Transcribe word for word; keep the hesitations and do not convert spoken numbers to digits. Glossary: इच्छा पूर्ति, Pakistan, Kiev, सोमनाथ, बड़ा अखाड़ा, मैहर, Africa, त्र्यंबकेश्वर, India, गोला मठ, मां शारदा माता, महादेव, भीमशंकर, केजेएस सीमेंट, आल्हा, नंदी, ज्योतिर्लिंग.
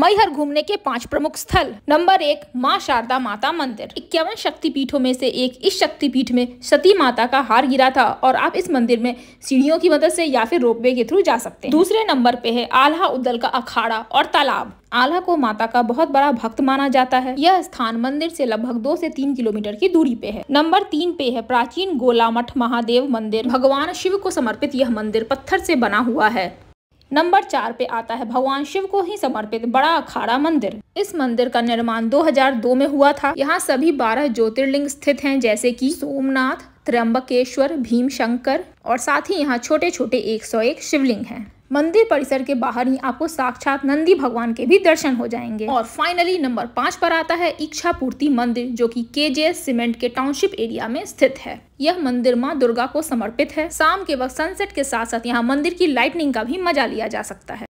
मैहर घूमने के पाँच प्रमुख स्थल। नंबर एक, मां शारदा माता मंदिर। इक्यावन शक्तिपीठों में से एक इस शक्तिपीठ में सती माता का हार गिरा था और आप इस मंदिर में सीढ़ियों की मदद से या फिर रोपवे के थ्रू जा सकते हैं। दूसरे नंबर पे है आल्हा उदल का अखाड़ा और तालाब। आल्हा को माता का बहुत बड़ा भक्त माना जाता है। यह स्थान मंदिर से लगभग दो से तीन किलोमीटर की दूरी पे है। नंबर तीन पे है प्राचीन गोला मठ महादेव मंदिर। भगवान शिव को समर्पित यह मंदिर पत्थर से बना हुआ है। नंबर चार पे आता है भगवान शिव को ही समर्पित बड़ा अखाड़ा मंदिर। इस मंदिर का निर्माण दो हज़ार दो में हुआ था। यहाँ सभी बारह ज्योतिर्लिंग स्थित हैं, जैसे कि सोमनाथ, त्र्यंबकेश्वर, भीमशंकर और साथ ही यहाँ छोटे छोटे एक सौ एक शिवलिंग हैं। मंदिर परिसर के बाहर ही आपको साक्षात नंदी भगवान के भी दर्शन हो जाएंगे। और फाइनली नंबर पाँच पर आता है इच्छा पूर्ति मंदिर, जो कि केजेएस सीमेंट के टाउनशिप एरिया में स्थित है। यह मंदिर मां दुर्गा को समर्पित है। शाम के वक्त सनसेट के साथ साथ यहां मंदिर की लाइटनिंग का भी मजा लिया जा सकता है।